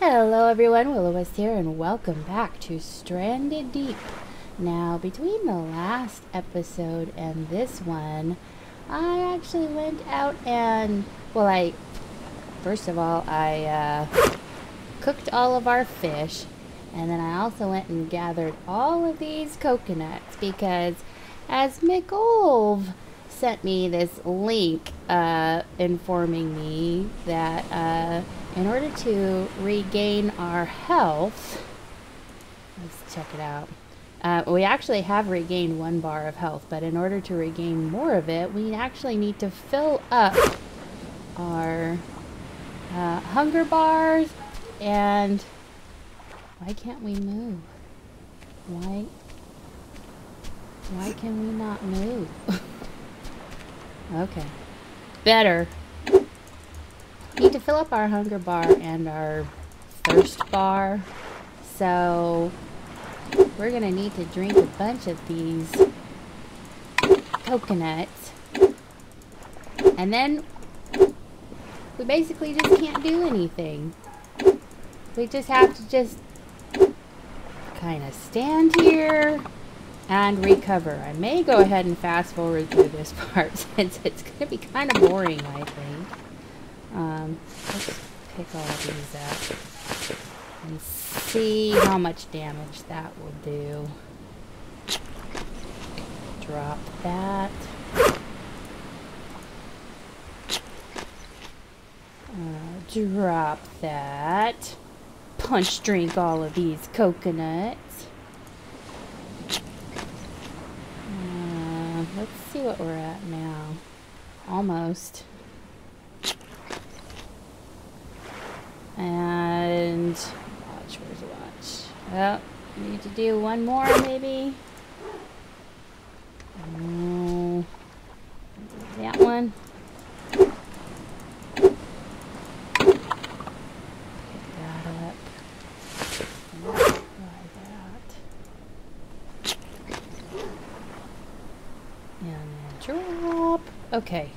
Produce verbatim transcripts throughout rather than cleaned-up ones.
Hello everyone, Willow West here, and welcome back to Stranded Deep. Now, between the last episode and this one, I actually went out and, well, I, first of all, I uh, cooked all of our fish, and then I also went and gathered all of these coconuts, because as McOlv sent me this link uh, informing me that uh, in order to regain our health, let's check it out. Uh, we actually have regained one bar of health, but in order to regain more of it, we actually need to fill up our uh, hunger bars. And why can't we move? Why? Why can we not move? Okay. Better. Need to fill up our hunger bar and our thirst bar. So we're gonna need to drink a bunch of these coconuts. And then we basically just can't do anything. We just have to just kind of stand here and recover. I may go ahead and fast forward through this part since it's going to be kind of boring, I think. Um, let's pick all of these up and see how much damage that will do. Drop that. Uh, drop that. Punch drink all of these coconuts. Let's see what we're at now. Almost. And watch, where's the watch? Well, we need to do one more, maybe. Oh, that one. Pick that up. And drop. Okay.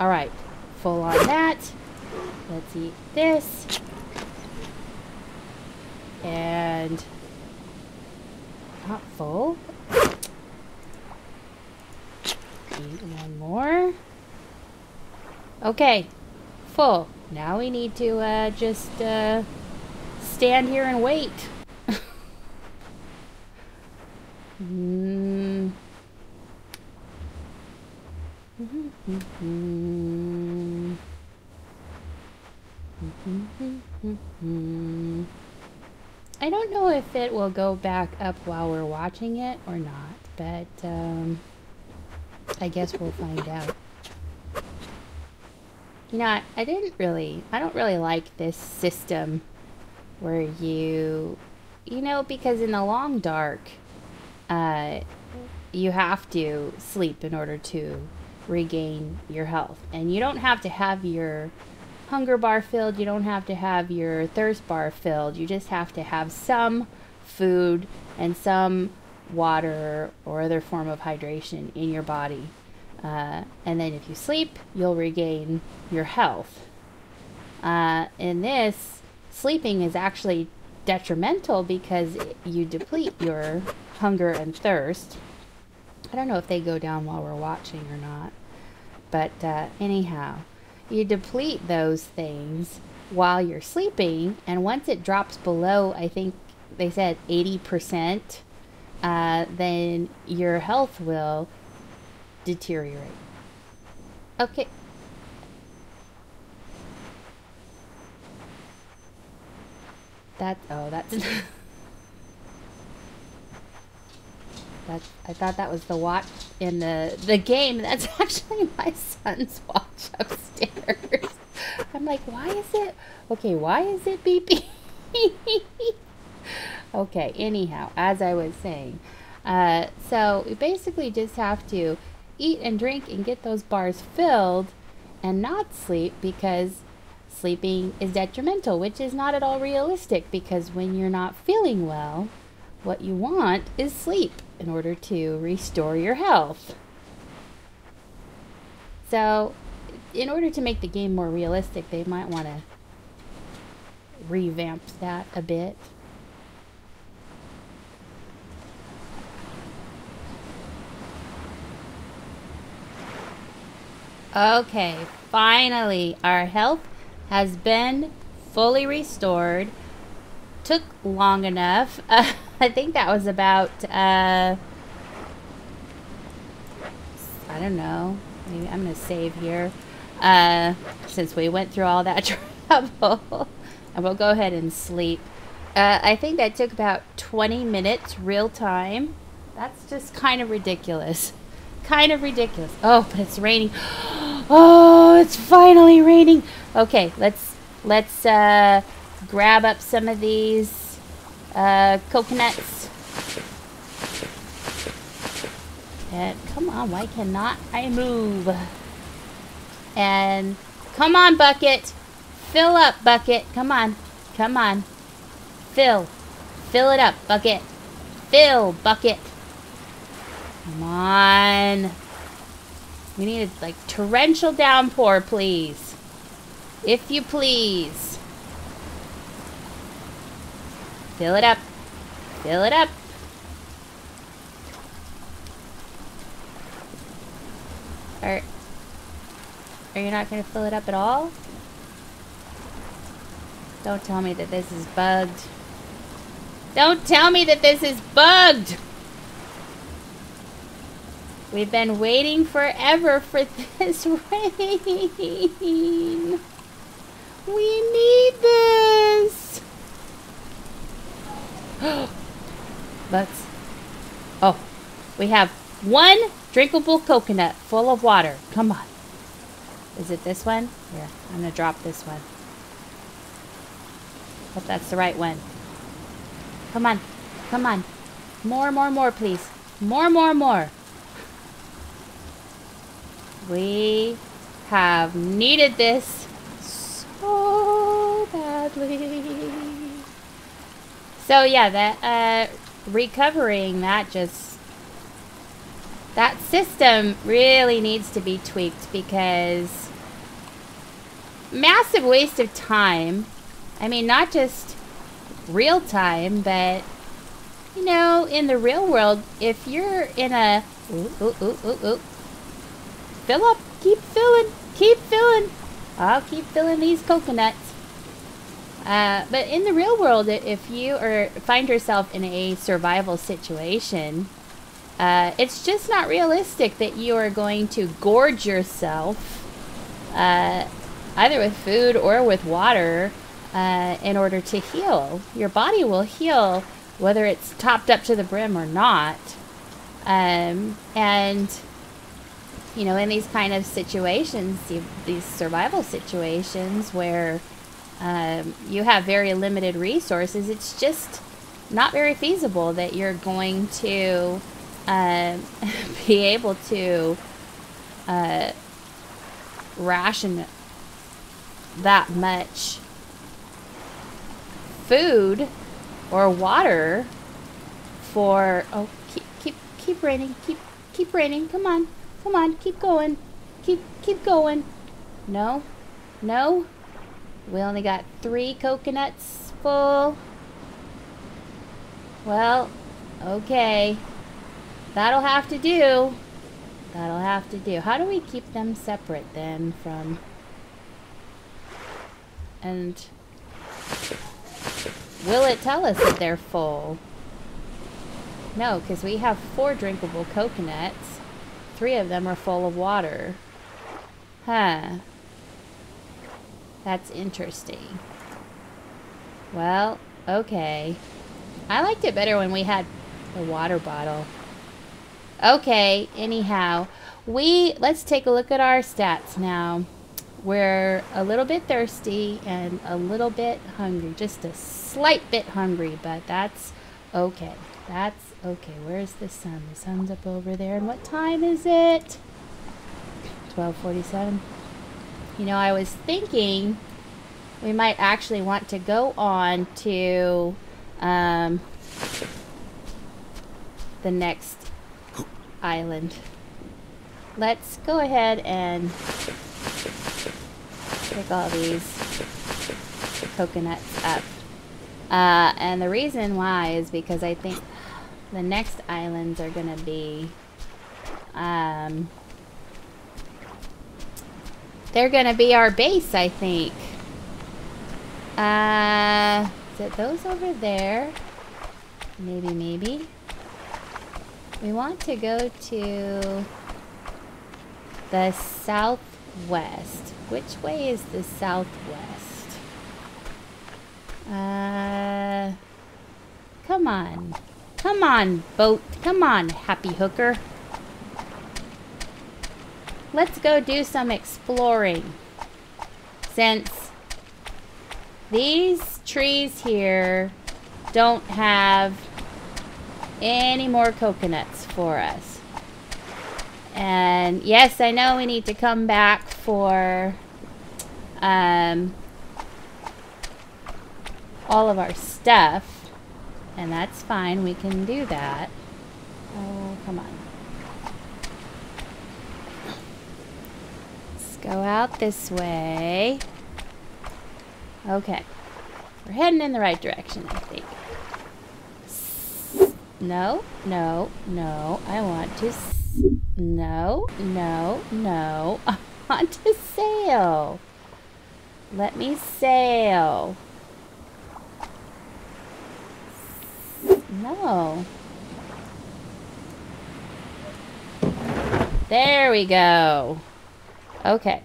Alright. Full on that. Let's eat this. And not full. Eat one more. Okay. Full. Now we need to uh, just uh, stand here and wait. Hmm. Mm-hmm, mm-hmm. Mm-hmm, mm-hmm, mm-hmm. I don't know if it will go back up while we're watching it or not, but um, I guess we'll find out. You know, I, I didn't really, I don't really like this system where you, you know, because in The Long Dark, uh, you have to sleep in order to regain your health, and you don't have to have your hunger bar filled, you don't have to have your thirst bar filled, you just have to have some food and some water or other form of hydration in your body, uh, and then if you sleep you'll regain your health. Uh, in this, sleeping is actually detrimental because you deplete your hunger and thirst. I don't know if they go down while we're watching or not, but uh, anyhow, you deplete those things while you're sleeping, and once it drops below, I think they said eighty percent, uh, then your health will deteriorate. Okay. That, oh, that's... That's, I thought that was the watch in the, the game. That's actually my son's watch upstairs. I'm like, why is it? Okay, why is it beeping? Okay, anyhow, as I was saying. Uh, so we basically just have to eat and drink and get those bars filled and not sleep, because sleeping is detrimental, which is not at all realistic, because when you're not feeling well, what you want is sleep in order to restore your health. So in order to make the game more realistic, they might want to revamp that a bit. Okay, finally, our health has been fully restored. Took long enough. Uh, I think that was about, uh, I don't know. Maybe I'm going to save here. Uh, since we went through all that trouble, I will go ahead and sleep. Uh, I think that took about twenty minutes real time. That's just kind of ridiculous. Kind of ridiculous. Oh, but it's raining. Oh, it's finally raining. Okay, let's, let's, uh, grab up some of these uh, coconuts. And come on, why cannot I move? And come on, bucket. Fill up, bucket. Come on. Come on. Fill. Fill it up, bucket. Fill, bucket. Come on. We need a like torrential downpour, please. If you please. Fill it up. Fill it up. Are, are you not going to fill it up at all? Don't tell me that this is bugged. Don't tell me that this is bugged! We've been waiting forever for this rain. We need this. Bugs. Oh, we have one drinkable coconut full of water. Come on. Is it this one? Yeah, I'm going to drop this one. Hope that's the right one. Come on. Come on. More, more, more, please. More, more, more. We have needed this so badly. So yeah, that uh, recovering that just that system really needs to be tweaked because massive waste of time. I mean, not just real time, but you know, in the real world, if you're in a ooh, ooh, ooh, ooh, ooh, fill up, keep filling, keep filling. I'll keep filling these coconuts. Uh, but in the real world, if you or find yourself in a survival situation, uh, it's just not realistic that you are going to gorge yourself, uh, either with food or with water, uh, in order to heal. Your body will heal whether it's topped up to the brim or not. Um, and, you know, in these kind of situations, these survival situations where Um, you have very limited resources, it's just not very feasible that you're going to uh, be able to uh, ration that much food or water for... Oh, keep keep keep raining, keep keep raining. Come on, come on, keep going, keep keep going. No, no. We only got three coconuts full. Well, okay. That'll have to do. That'll have to do. How do we keep them separate then from... And... Will it tell us that they're full? No, because we have four drinkable coconuts. Three of them are full of water. Huh. That's interesting. Well, okay. I liked it better when we had the water bottle. Okay, anyhow. We, let's take a look at our stats now. We're a little bit thirsty and a little bit hungry. Just a slight bit hungry, but that's okay. That's okay. Where's the sun? The sun's up over there. And what time is it? twelve forty-seven. You know, I was thinking we might actually want to go on to um, the next island. Let's go ahead and pick all these. the coconuts up. Uh, and the reason why is because I think the next islands are going to be... Um, they're going to be our base, I think. Uh, is it those over there? Maybe, maybe. We want to go to the southwest. Which way is the southwest? Uh, come on. Come on, boat. Come on, Happy Hooker. Let's go do some exploring. Since these trees here don't have any more coconuts for us. And yes, I know we need to come back for um, all of our stuff, and that's fine, we can do that. Oh, come on. Let's go out this way. Okay, we're heading in the right direction, I think. No, no, no, I want to, s no, no, no, I want to sail. Let me sail. No. There we go. Okay.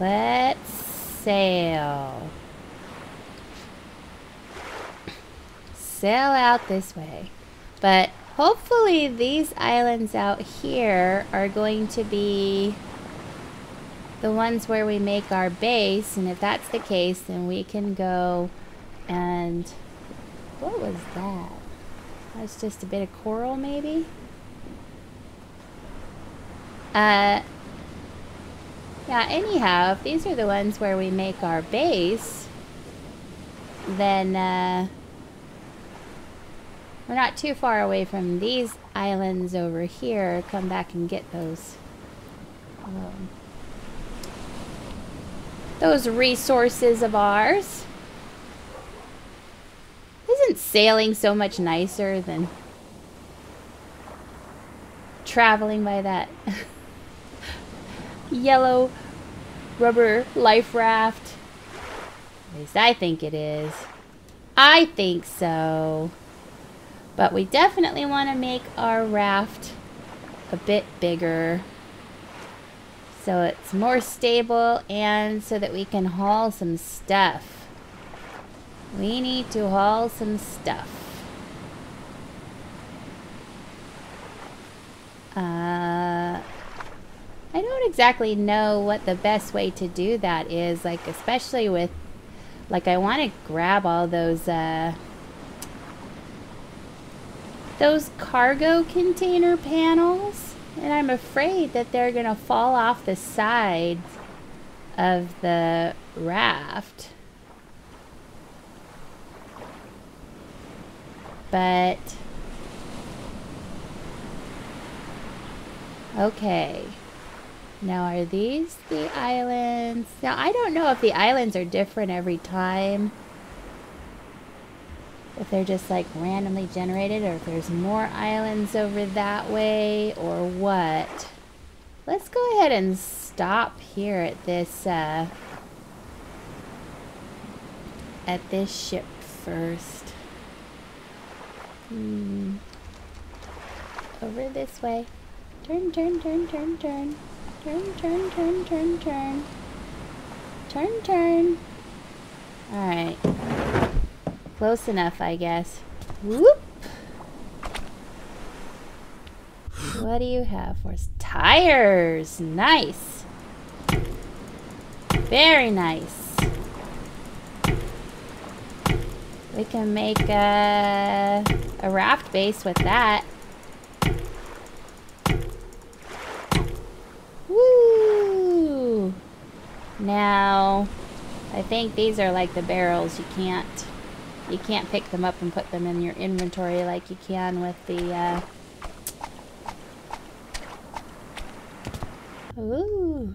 Let's sail. Sail out this way, but hopefully these islands out here are going to be the ones where we make our base, and if that's the case, then we can go and... what was that? That's just a bit of coral, maybe? Uh, yeah, anyhow, if these are the ones where we make our base, then uh, we're not too far away from these islands over here. Come back and get those um, those resources of ours. Isn't sailing so much nicer than traveling by that yellow rubber life raft? At least I think it is. I think so. But we definitely want to make our raft a bit bigger so it's more stable and so that we can haul some stuff. We need to haul some stuff. Uh, I don't exactly know what the best way to do that is, like especially with, like I want to grab all those... Uh, those cargo container panels, and I'm afraid that they're gonna fall off the sides of the raft. But okay, now are these the islands? Now I don't know if the islands are different every time, if they're just like randomly generated, or if there's more islands over that way or what. Let's go ahead and stop here at this uh, at this ship first. Hmm. Over this way. Turn, turn, turn, turn, turn. Turn, turn, turn, turn, turn. Turn, turn. All right. Close enough, I guess. Whoop! What do you have for us? Tires! Nice! Very nice. We can make a, a raft base with that. Woo! Now, I think these are like the barrels. You can't... You can't pick them up and put them in your inventory like you can with the, uh... Ooh.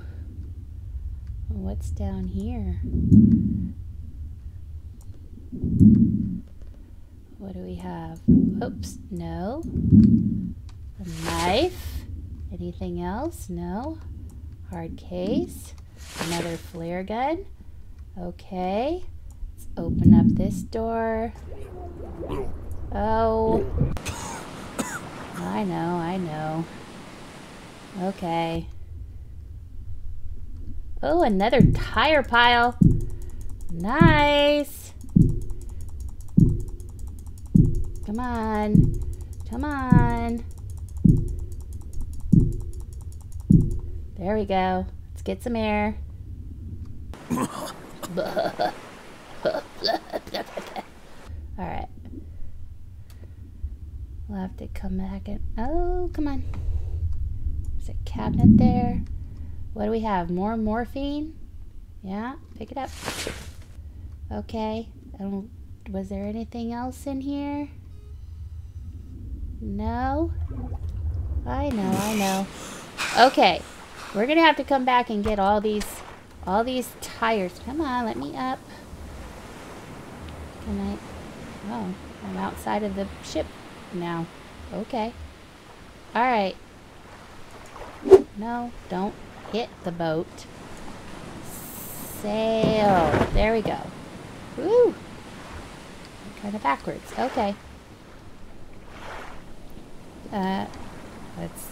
what's down here? What do we have? Oops, no. A knife. Anything else? No. Hard case. Another flare gun. Okay. Let's open up this door. Oh. I know, I know. Okay. Oh, another tire pile. Nice. Come on. Come on. There we go. Let's get some air. Alright. We'll have to come back and... Oh, come on. There's a cabinet there. What do we have? More morphine? Yeah, pick it up. Okay. I don't... Was there anything else in here? No? I know, I know. Okay. We're gonna have to come back and get all these... All these tires. Come on, let me up. Can I... Oh, I'm outside of the ship now. Okay. Alright. No, don't hit the boat. Sail. There we go. Woo! Kind of backwards. Okay. Uh, let's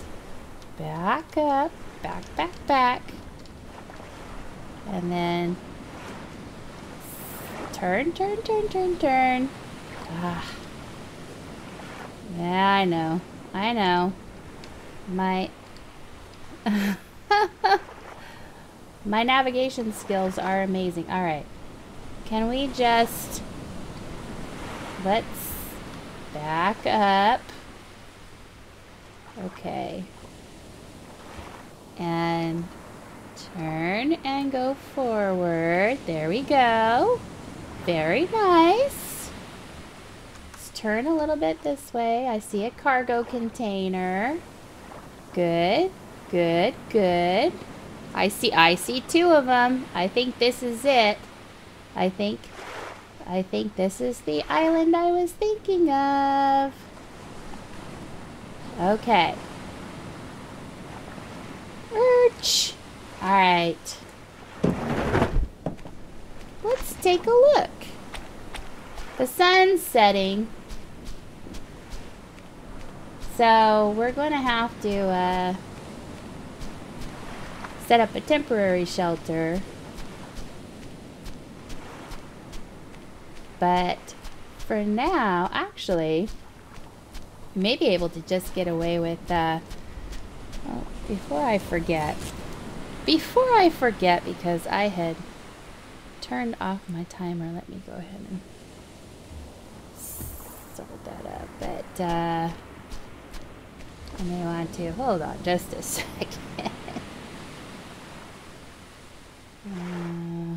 back up. Back, back, back. And then turn, turn, turn, turn, turn. Ah. Yeah, I know. I know. My my navigation skills are amazing. All right. Can we just let's back up. Okay. And turn and go forward. There we go. Very nice. Let's turn a little bit this way. I see a cargo container. Good. Good. Good. I see I see two of them. I think this is it. I think I think this is the island I was thinking of. Okay. Urch. All right. Let's take a look. The sun's setting. So we're going to have to uh, set up a temporary shelter. But for now, actually, we may be able to just get away with... Uh, oh, before I forget... Before I forget, because I had turned off my timer, let me go ahead and sort that up. But uh, I may want to hold on just a second. uh,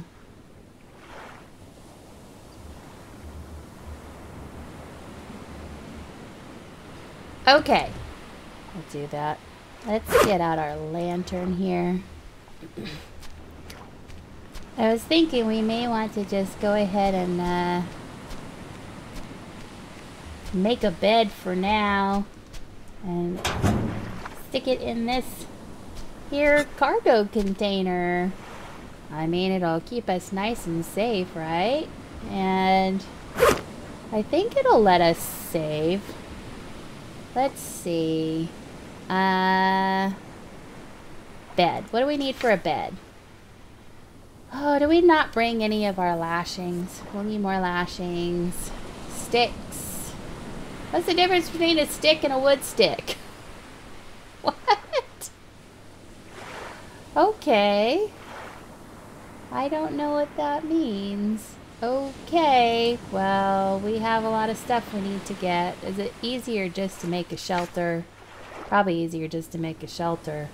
okay, I'll do that. Let's get out our lantern here. I was thinking we may want to just go ahead and uh, make a bed for now and stick it in this here cargo container. I mean, it'll keep us nice and safe, right? And I think it'll let us save. Let's see. Uh... Bed. What do we need for a bed? Oh, do we not bring any of our lashings? We'll need more lashings. Sticks. What's the difference between a stick and a wood stick? What? Okay. I don't know what that means. Okay. Well, we have a lot of stuff we need to get. Is it easier just to make a shelter? Probably easier just to make a shelter.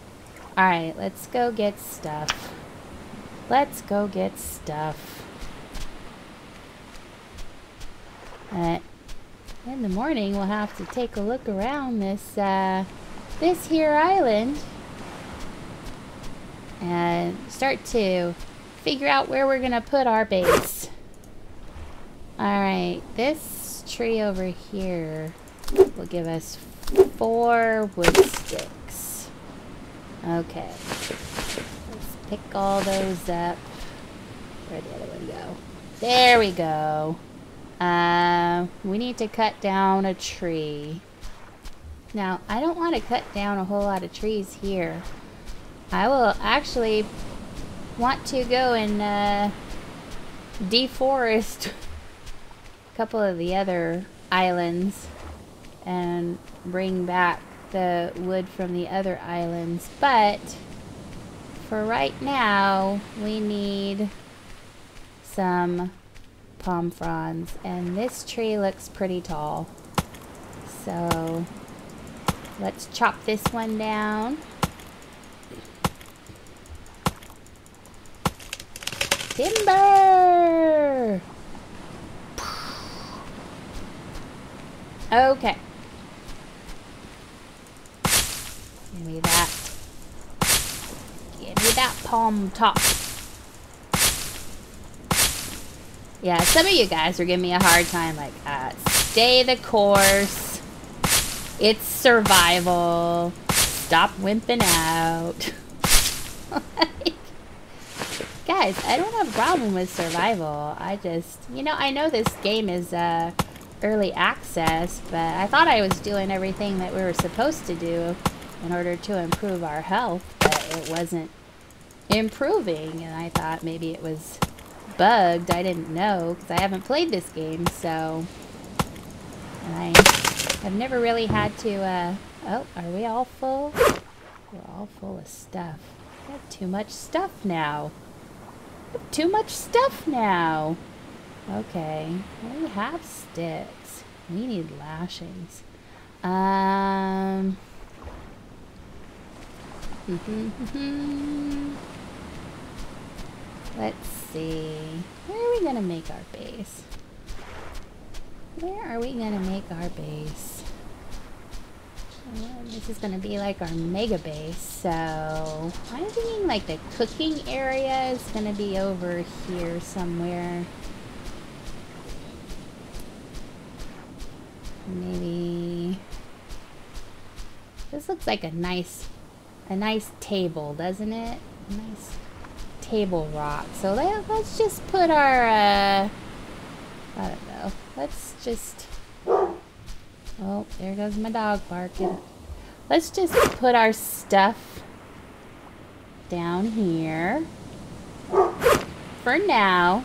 Alright, let's go get stuff. Let's go get stuff. Uh, in the morning, we'll have to take a look around this, uh, this here island. And start to figure out where we're gonna put our base. Alright, this tree over here will give us four wood sticks. Okay. Let's pick all those up. Where'd the other one go? There we go. Uh, we need to cut down a tree. Now, I don't want to cut down a whole lot of trees here. I will actually want to go and uh, deforest a couple of the other islands and bring back the wood from the other islands. But for right now, we need some palm fronds, and this tree looks pretty tall, so let's chop this one down. Timber! Okay. Give me that. Give me that palm top. Yeah, some of you guys are giving me a hard time, like, uh, stay the course. It's survival. Stop wimping out. Like, guys, I don't have a problem with survival. I just, you know, I know this game is uh, early access, but I thought I was doing everything that we were supposed to do in order to improve our health, but it wasn't improving, and I thought maybe it was bugged. I didn't know because I haven't played this game, so I have never really had to uh oh, are we all full? We're all full of stuff. I have too much stuff now. Too much stuff now. Okay. We have sticks. We need lashings. Um mm-hmm, mm-hmm. Let's see. Where are we gonna make our base? Where are we gonna make our base? Well, this is gonna be like our mega base, so I'm thinking like the cooking area is gonna be over here somewhere. Maybe this looks like a nice, a nice table, doesn't it? Nice. Table rock. So let, let's just put our, uh, I don't know. Let's just, oh, there goes my dog barking. Let's just put our stuff down here for now.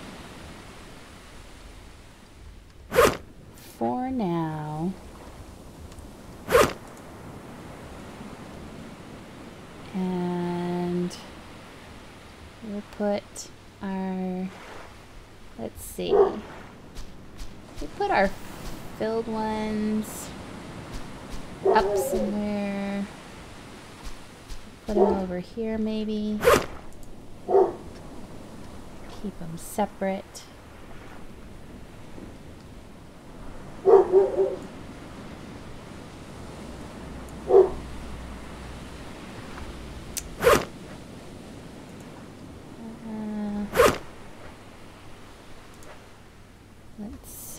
For now. And we'll put our, let's see, we put our filled ones up somewhere, put them over here maybe, keep them separate.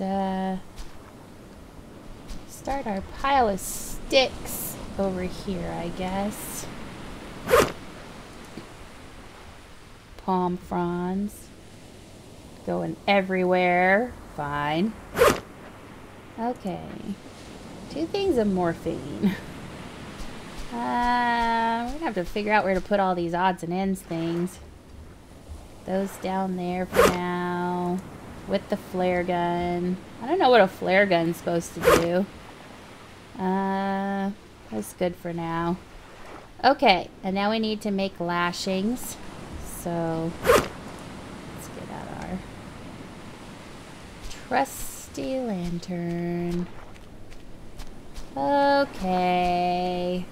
Uh, start our pile of sticks over here, I guess. Palm fronds going everywhere. Fine. Okay. Two things of morphine. Uh, we're gonna have to figure out where to put all these odds and ends things. Those down there for now. With the flare gun. I don't know what a flare gun's supposed to do. Uh, that's good for now. Okay, and now we need to make lashings. So, let's get out our trusty lantern. Okay.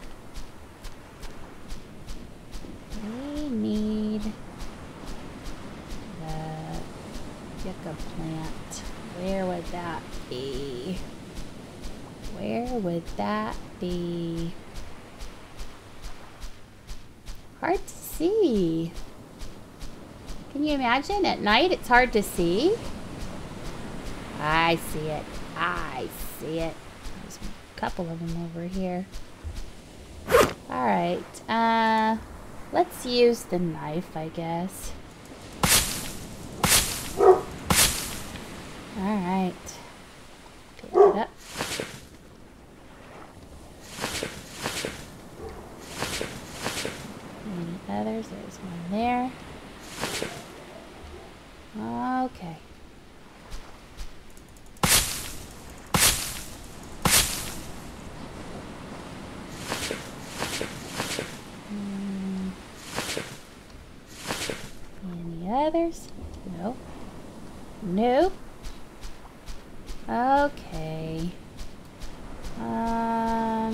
We need yucca plant. Where would that be? Where would that be? Hard to see. Can you imagine? At night, it's hard to see. I see it. I see it. There's a couple of them over here. All right. Uh, let's use the knife, I guess. All right. Pick it up. Any others? There's one there. Okay. Mm. Any others? No. No. Okay. Um. I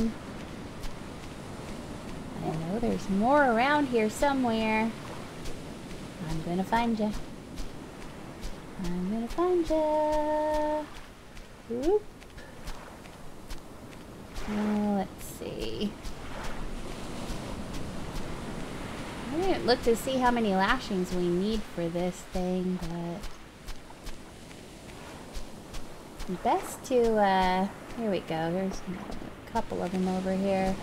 know there's more around here somewhere. I'm gonna find you. I'm gonna find ya. Oop. Uh, let's see. I didn't look to see how many lashings we need for this thing, but best to. Uh, here we go. Here's a couple of them over here.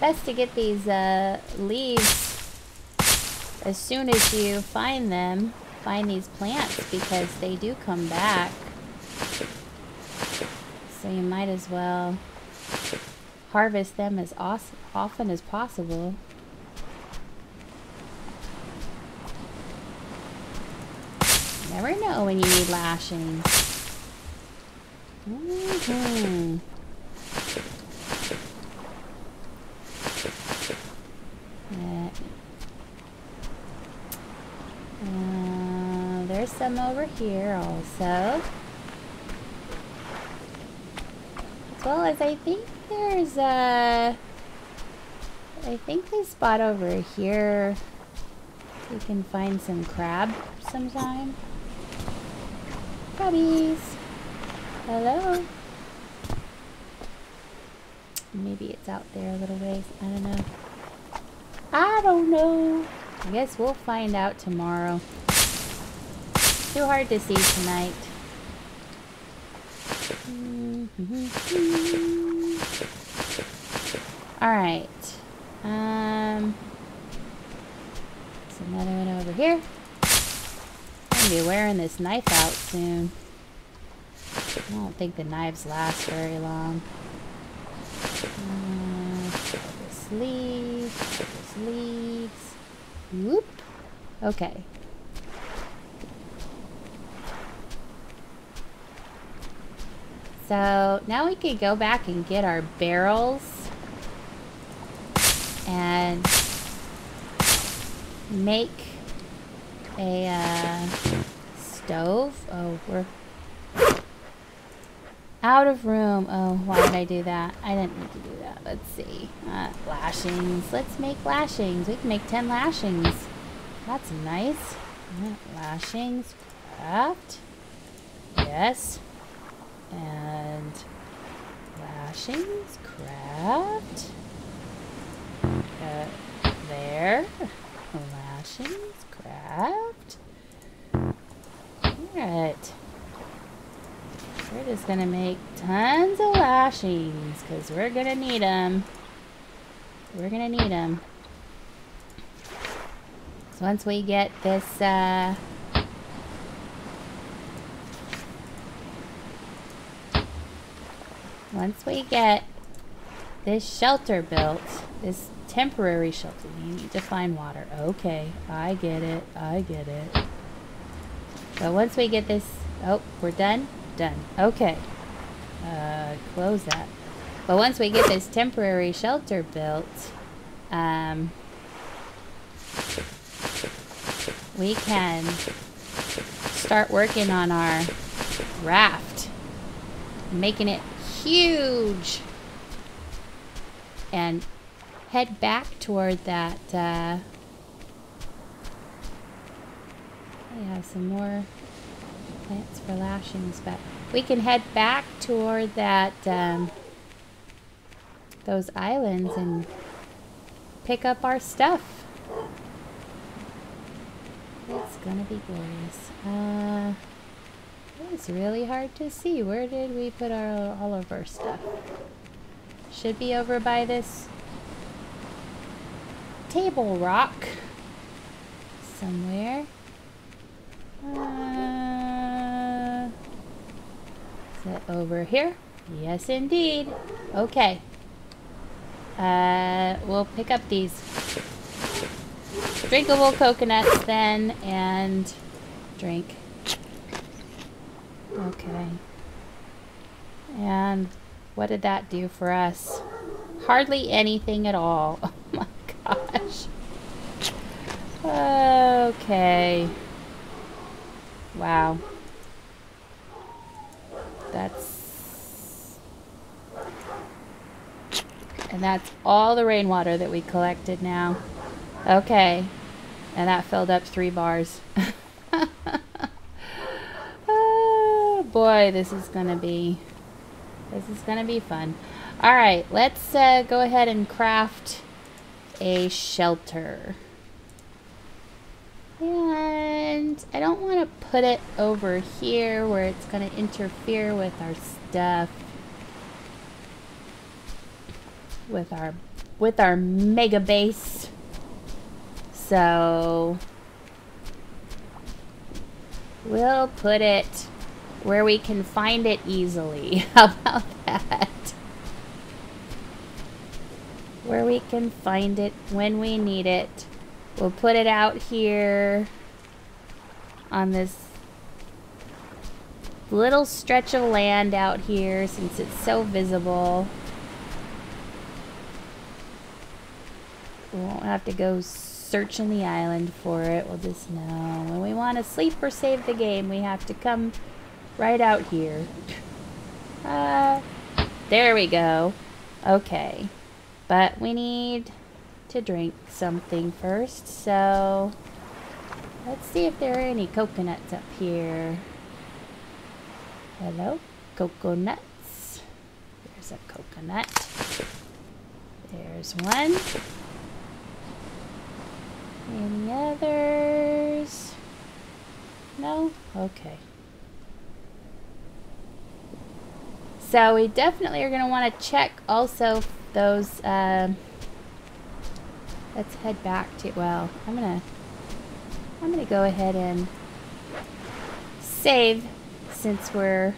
Best to get these uh, leaves. As soon as you find them, find these plants, because they do come back. So you might as well harvest them as often as possible. You never know when you need lashings. Mm-hmm. Yeah. Uh, there's some over here also. As well as I think there's a... I think this spot over here, we can find some crab sometime. Crabbies! Hello? Maybe it's out there a little ways. I don't know. I don't know. I guess we'll find out tomorrow. Too hard to see tonight. Alright. Um, there's another one over here. I'm gonna be wearing this knife out soon. I don't think the knives last very long. Uh, this leaves. This leaves. Whoop. Okay. So now we could go back and get our barrels and make a uh, stove. Oh, we're out of room. Oh, why did I do that? I didn't need to do that. Let's see. Uh, lashings. Let's make lashings. We can make ten lashings. That's nice. Uh, lashings. Craft. Yes. And lashings. Craft. Uh, there. Lashings. Craft. Alright. We're just gonna make tons of lashings because we're gonna need them. We're gonna need them. So once we get this, uh, once we get this shelter built, this temporary shelter, you need to find water. Okay, I get it. I get it. But once we get this, oh, we're done. Done. Okay. Uh, close that. But once we get this temporary shelter built, um, we can start working on our raft, making it huge, and head back toward that. Uh, we have some more plants for lashings, but we can head back toward that um, those islands and pick up our stuff. It's gonna be glorious. Uh, it's really hard to see. Where did we put our all of our stuff? Should be over by this table rock somewhere. Uh, is it over here? Yes, indeed. Okay. Uh, we'll pick up these drinkable coconuts then and drink. Okay. And what did that do for us? Hardly anything at all. Oh my gosh. Okay. Wow. That's... And that's all the rainwater that we collected now. Okay. And that filled up three bars. Oh boy, this is gonna be this is gonna be fun. Alright, let's uh, go ahead and craft a shelter. And I don't want to put it over here where it's gonna interfere with our stuff. with our with our mega base. So we'll put it where we can find it easily. How about that? Where we can find it when we need it. We'll put it out here on this little stretch of land out here since it's so visible. We won't have to go searching the island for it. We'll just know. When we want to sleep or save the game, we have to come right out here. Uh, there we go. Okay. But we need to drink something first. So let's see if there are any coconuts up here. Hello? Coconuts. There's a coconut. There's one. Any others? No? Okay. So we definitely are going to want to check also those, um, let's head back to, well, I'm going to, I'm going to go ahead and save since we're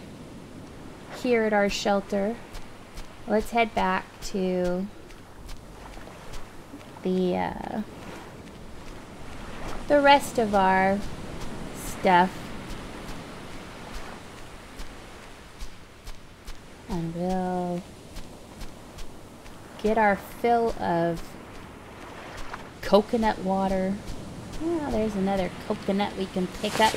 here at our shelter. Let's head back to the, uh, the rest of our stuff, and we'll get our fill of coconut water. Oh, there's another coconut we can pick up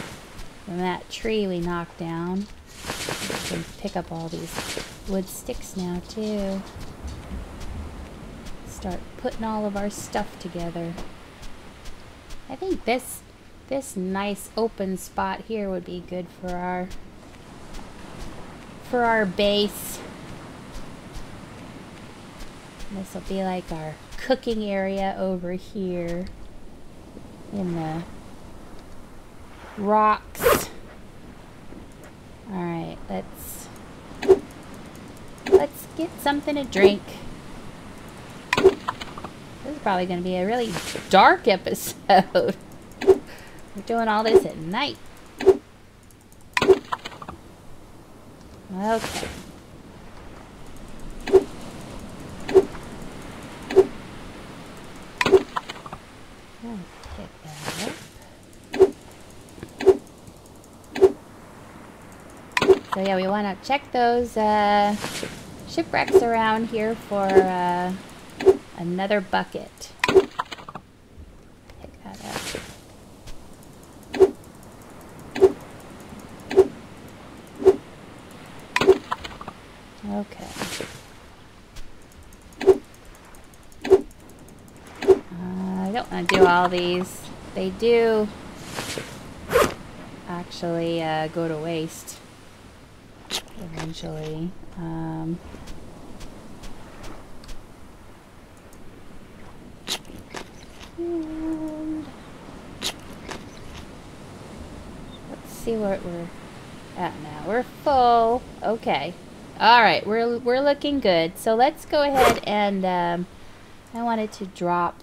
from that tree we knocked down. We can pick up all these wood sticks now too. Start putting all of our stuff together. I think this this nice open spot here would be good for our for our base. This will be like our cooking area over here in the rocks. All right, let's let's get something to drink. This is probably going to be a really dark episode. We're doing all this at night. Okay. I'll pick that up. So yeah, we want to check those uh, shipwrecks around here for... Uh, Another bucket. Pick that up. Okay. Uh, I don't want to do all these. They do actually uh, go to waste eventually. Um, see what we're at now. We're full. Okay. All right. We're, we're looking good. So let's go ahead and um, I wanted to drop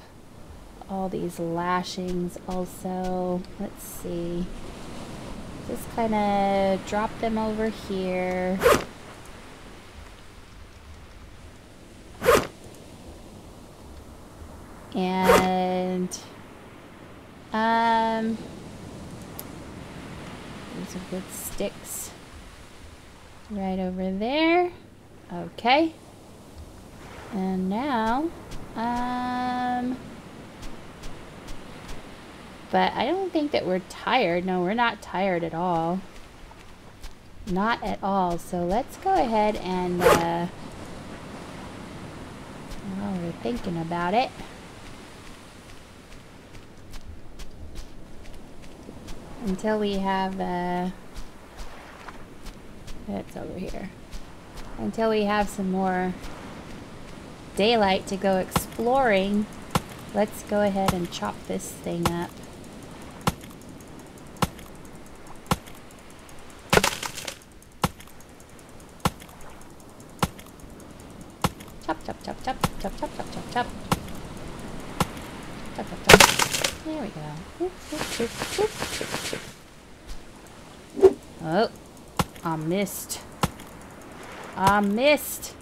all these lashings also. Let's see. Just kind of drop them over here. And um these are good sticks right over there. Okay. And now um but I don't think that we're tired. No, we're not tired at all. Not at all. So let's go ahead and, uh, while we're thinking about it. Until we have, uh, it's over here. Until we have some more daylight to go exploring, let's go ahead and chop this thing up. Chop, chop, chop, chop, chop, chop, chop, chop, chop. Chop, chop, chop. There we go. Oop, oop, oop, oop, oop, oop. Oh, I missed. I missed.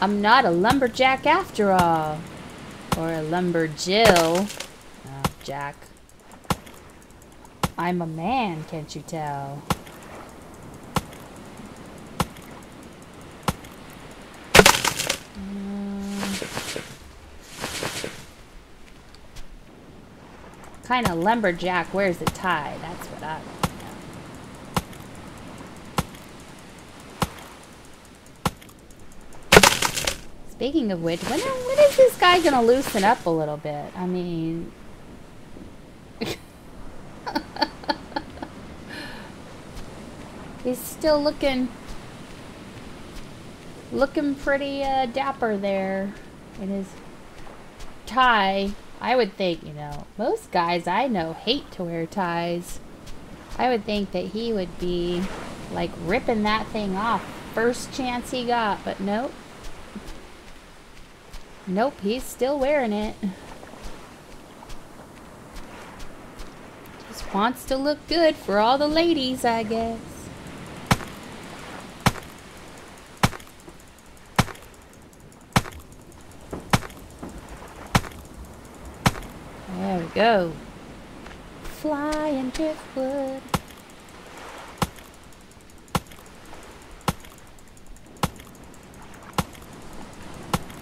I'm not a lumberjack after all. Or a lumberjill. Oh, Jack. I'm a man, can't you tell? Kind of lumberjack wears a tie. That's what I know. Speaking of which, when, when is this guy going to loosen up a little bit? I mean... He's still looking... Looking pretty uh, dapper there in his tie. I would think, you know, most guys I know hate to wear ties. I would think that he would be, like, ripping that thing off first chance he got, but nope. Nope, he's still wearing it. Just wants to look good for all the ladies, I guess. There we go. Flying driftwood.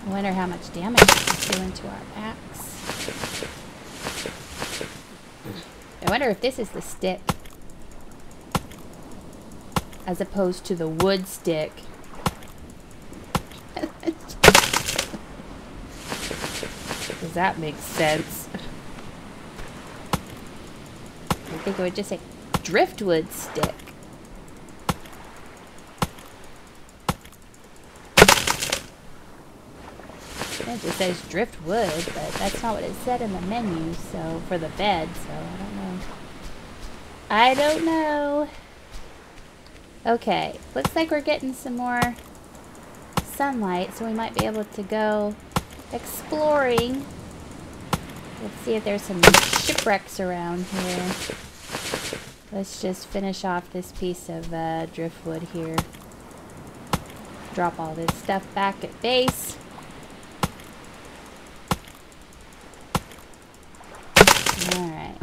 I wonder how much damage it's doing to our axe. I wonder if this is the stick. As opposed to the wood stick. Does that make sense? I think it would just say driftwood stick. It just says driftwood, but that's not what it said in the menu, so for the bed, so I don't know. I don't know. Okay, looks like we're getting some more sunlight, so we might be able to go exploring. Let's see if there's some shipwrecks around here. Let's just finish off this piece of uh, driftwood here. Drop all this stuff back at base. Alright.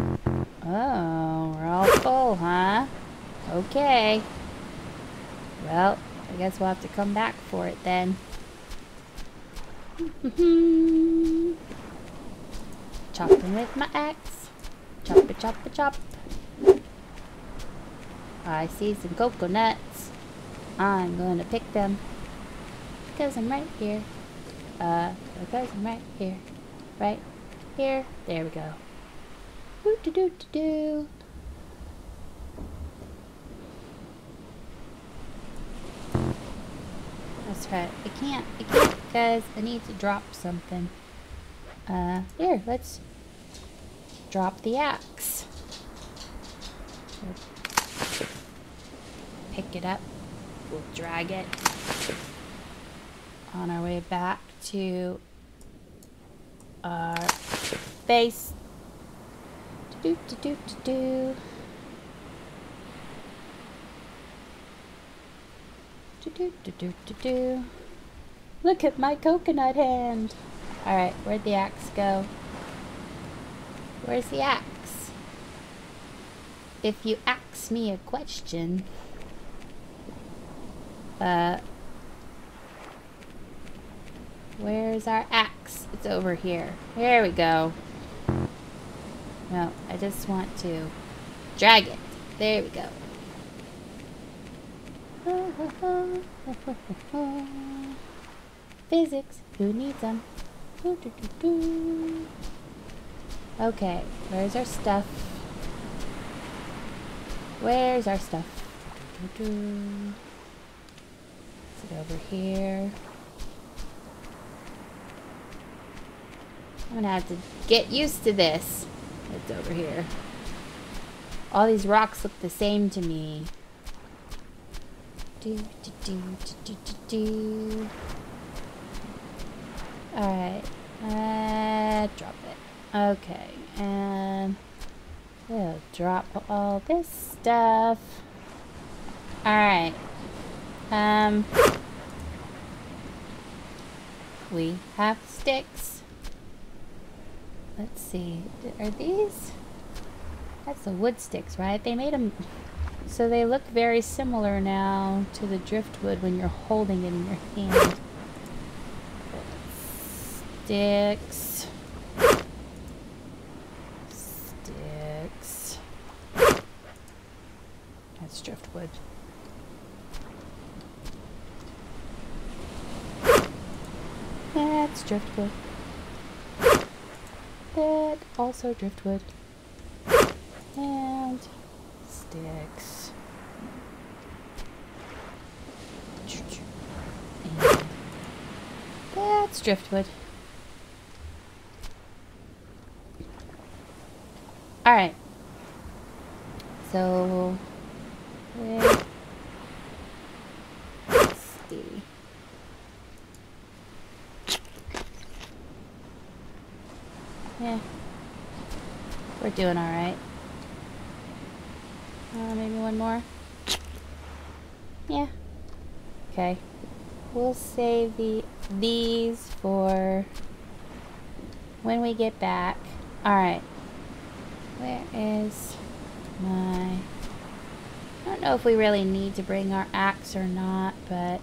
Oh, we're all full, huh? Okay. Well, I guess we'll have to come back for it then. Chopping with my axe. Choppa, choppa, chop. I see some coconuts. I'm gonna pick them. Because I'm right here. Uh, because I'm right here. Right here. There we go. Doo doo doo doo doo. That's right. I can't. I can't because I need to drop something. Uh, here, let's drop the axe. pick it up. We'll drag it on our way back to our base. Do do do do do. Do do do do do do. Look at my coconut hand. All right, where'd the axe go? Where's the axe? If you ask me a question, uh, where's our axe? It's over here. Here we go. No, I just want to drag it. There we go. Physics, who needs them? Okay, where's our stuff? Where's our stuff? Is it over here? I'm gonna have to get used to this. It's over here. All these rocks look the same to me. Do, do, do, do, do, do. Alright. Uh, drop it. Okay. And we'll drop all this stuff. Alright. Um. We have sticks. Let's see. Are these? That's the wood sticks, right? They made them... So they look very similar now to the driftwood when you're holding it in your hand. Sticks. Sticks. That's driftwood. That's driftwood. That also driftwood. And sticks. And that's driftwood. All right. So let's see. Yeah, we're doing all right. Uh, maybe one more. Yeah. Okay. We'll save the these for when we get back. All right. Where is my? I don't know if we really need to bring our axe or not, but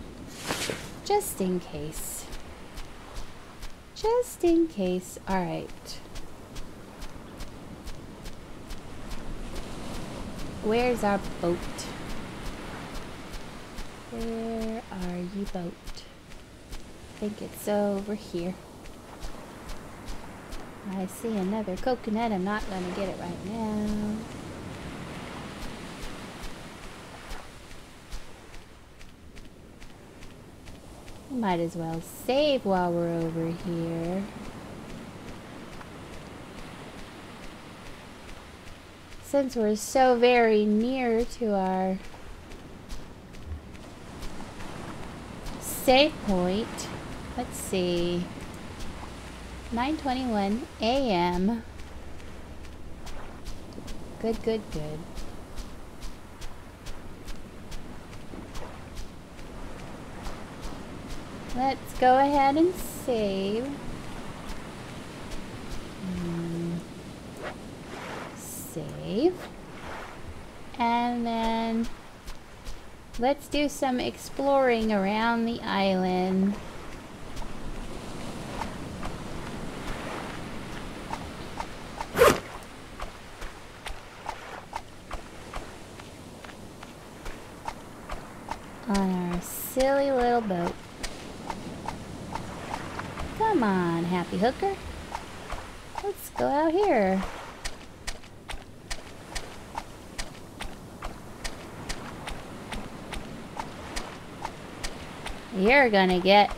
just in case. Just in case. All right. Where's our boat? Where are you, boat? I think it's over here. I see another coconut. I'm not gonna get it right now. Might as well save while we're over here. Since we're so very near to our save point, let's see, nine twenty-one A M Good, good, good. Let's go ahead and save. Save. And then let's do some exploring around the island. On our silly little boat. Come on, Happy Hooker. Let's go out here. You're gonna get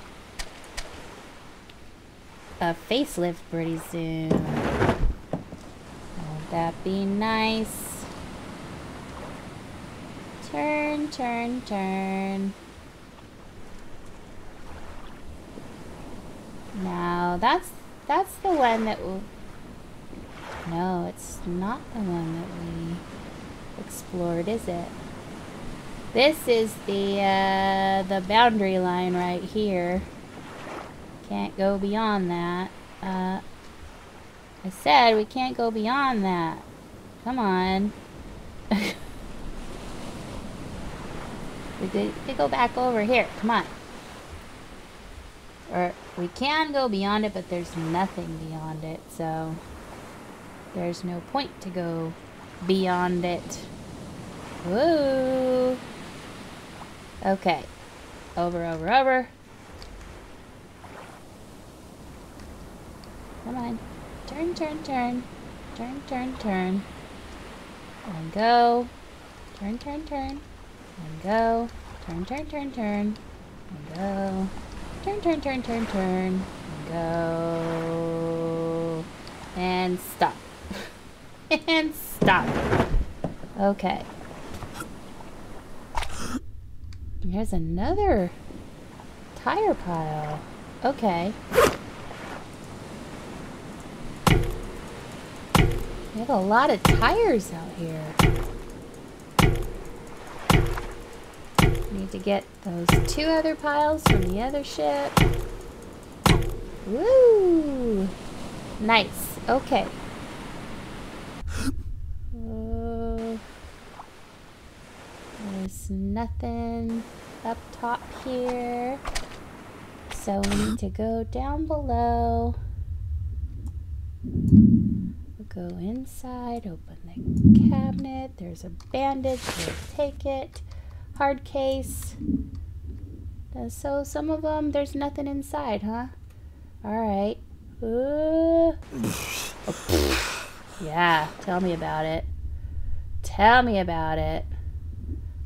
a facelift pretty soon. Won't that be nice? Turn, turn, turn. No, that's that's the one that we... No, it's not the one that we explored, is it? This is the uh, the boundary line right here. Can't go beyond that. Uh, I said we can't go beyond that. Come on. We could, could go back over here. Come on. Or we can go beyond it, but there's nothing beyond it, so there's no point to go beyond it. Whoa. Okay. Over, over, over. Come on. Turn, turn, turn. Turn, turn, turn. And go. Turn, turn, turn. And go. Turn, turn, turn, turn. And go. Turn, turn, turn, turn, turn. And go. And stop. And stop. Okay. Here's another tire pile. Okay. We have a lot of tires out here. Need to get those two other piles from the other ship. Woo! Nice. Okay. Uh, there's nothing up top here, so we need to go down below. We'll go inside, open the cabinet. There's a bandage. We'll take it. Hard case. Uh, so some of them, there's nothing inside, huh? All right. Ooh. Yeah, tell me about it. Tell me about it.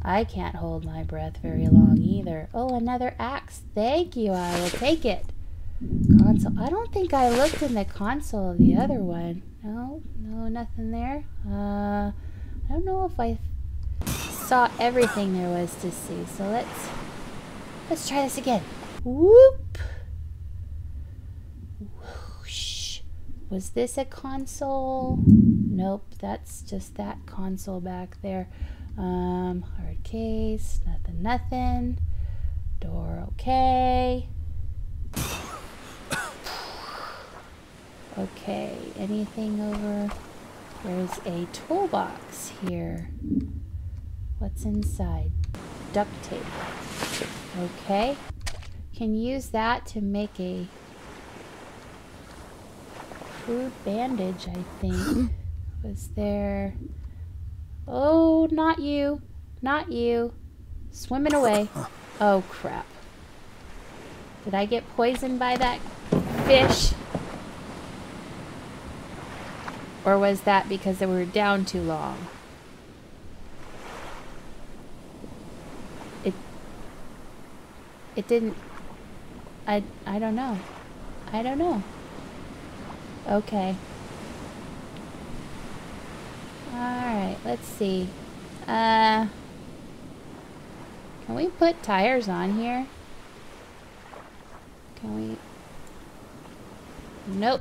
I can't hold my breath very long either. Oh, another axe. Thank you. I will take it. Console. I don't think I looked in the console of the other one. No, no, nothing there. Uh, I don't know if I saw everything there was to see. So let's let's try this again. Whoop. Whoosh. Was this a console? Nope, that's just that console back there. Um, hard case, nothing, nothing. Door, okay. Okay, anything over? There's a toolbox here. What's inside? Duct tape. Okay. Can use that to make a food bandage, I think. Was there... Oh, not you. Not you. Swimming away. Oh, crap. Did I get poisoned by that fish? Or was that because they were down too long? It... It didn't... I, I don't know. I don't know. Okay. Alright, let's see. Uh... Can we put tires on here? Can we... Nope.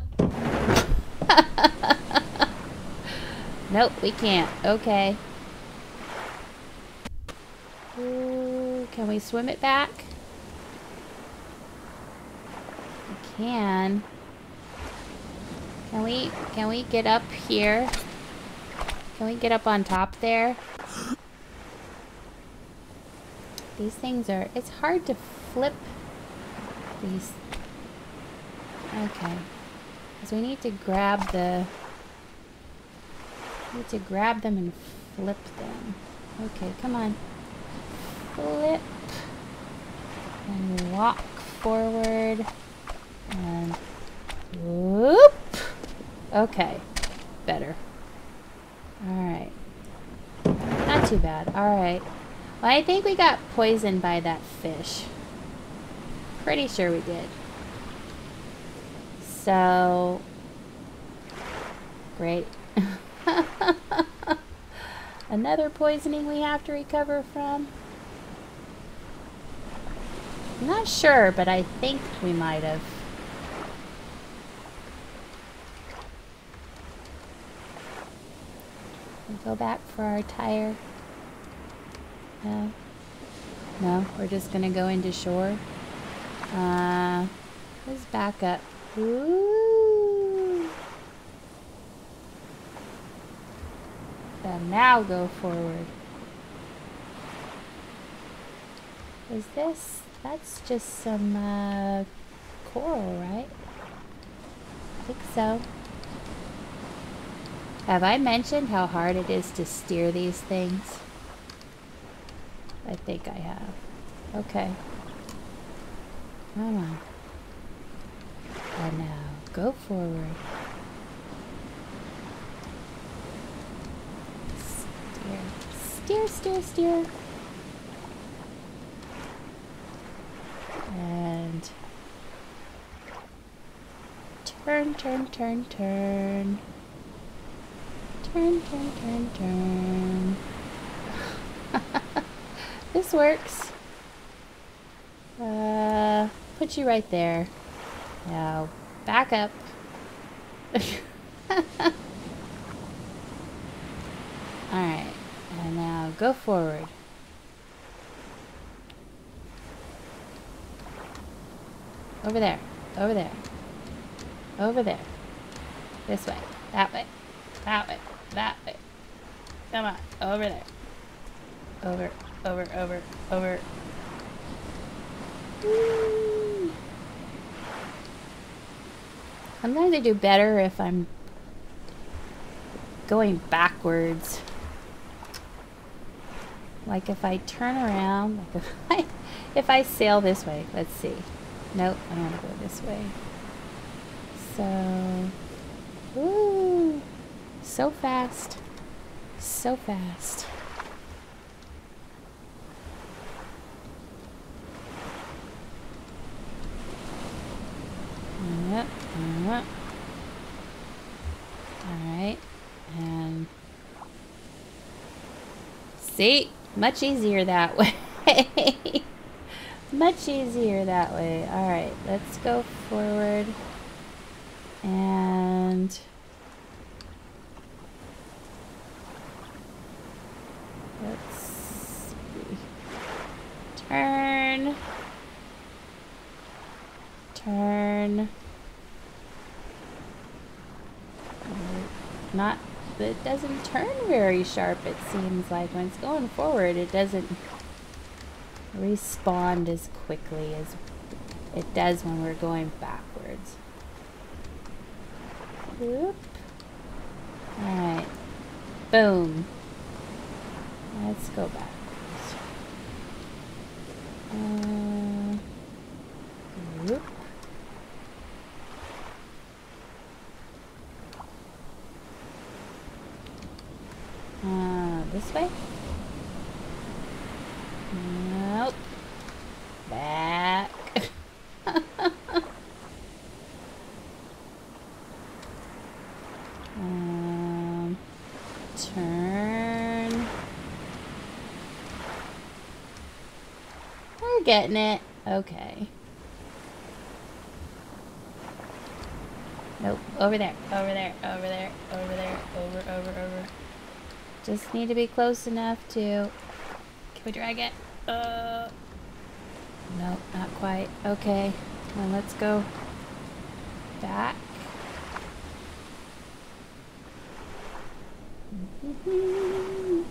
Nope, we can't. Okay. Ooh, can we swim it back? We can. Can we, can we get up here? Can we get up on top there? These things are... It's hard to flip these. Okay. Because we need to grab the... I need to grab them and flip them. Okay, come on. Flip. And walk forward. And whoop. Okay. Better. Alright. Not too bad. Alright. Well, I think we got poisoned by that fish. Pretty sure we did. So... Great. Another poisoning we have to recover from? I'm not sure, but I think we might have. Go back for our tire. No. No, we're just gonna go into shore. Uh, let's back up. Ooh. And now go forward. Is this? That's just some uh, coral, right? I think so. Have I mentioned how hard it is to steer these things? I think I have. Okay. Come on. And now, go forward. Steer. Steer, steer, steer. And... turn, turn, turn, turn. Turn, turn, turn, turn. This works. Uh, put you right there. Now, back up. Alright, and now go forward. Over there, over there, over there. This way, that way, that way, that way. Come on, over there. Over. Over, over, over. Woo. I'm going to do better if I'm going backwards. Like if I turn around, like if I, if I sail this way, let's see. Nope, I don't want to go this way. So, woo, so fast, so fast. Yep, yep. Alright, and see, much easier that way. Much easier that way. Alright, let's go forward and let's see. Turn, turn. Not, it doesn't turn very sharp, it seems like. When it's going forward, it doesn't respond as quickly as it does when we're going backwards. Whoop. Alright. Boom. Let's go backwards. Uh, whoop. Uh, this way? Nope. Back. um, turn. We're getting it. Okay. Nope. Over there. Over there. Over there. Over there. Over, over, over. Just need to be close enough to... Can we drag it? Uh, no, not quite. Okay, now let's go back. Whee!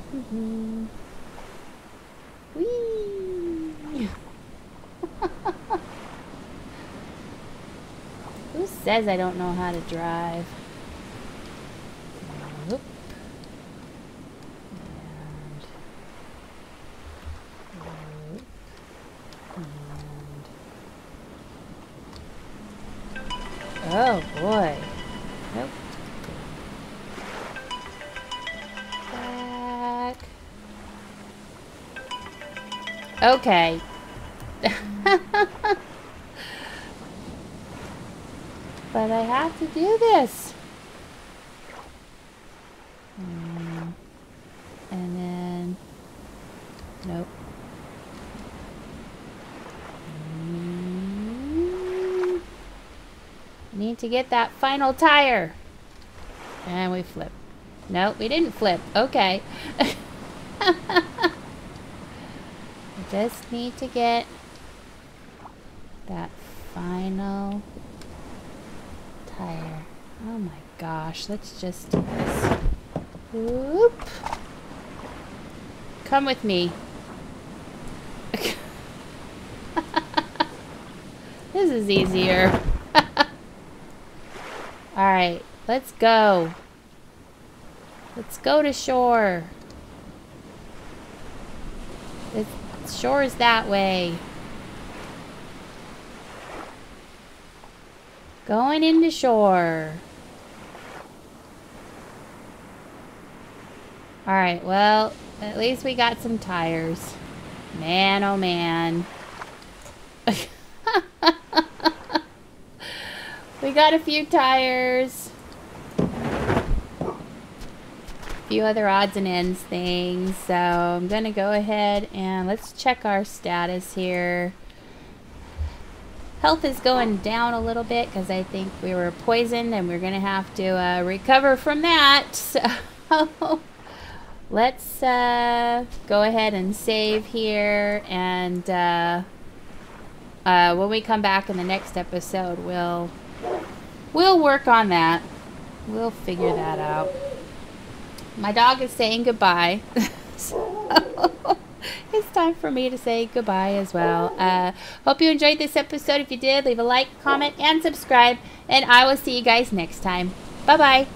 Who says I don't know how to drive? Oh boy. Nope. Back. Okay. But I have to do this. And need to get that final tire. And we flip. No, we didn't flip. Okay. We just need to get that final tire. Oh my gosh, let's just do this. Whoop. Come with me. This is easier. Alright, let's go. Let's go to shore. It's, shore is that way. Going into shore. Alright, well, at least we got some tires. Man, oh man. We got a few tires. A few other odds and ends things. So I'm going to go ahead and let's check our status here. Health is going down a little bit because I think we were poisoned and we're going to have to uh, recover from that. So let's uh, go ahead and save here, and uh, uh, when we come back in the next episode, we'll we'll work on that. We'll figure that out. My dog is saying goodbye. So it's time for me to say goodbye as well. Uh, hope you enjoyed this episode. If you did, leave a like, comment, and subscribe. And I will see you guys next time. Bye-bye.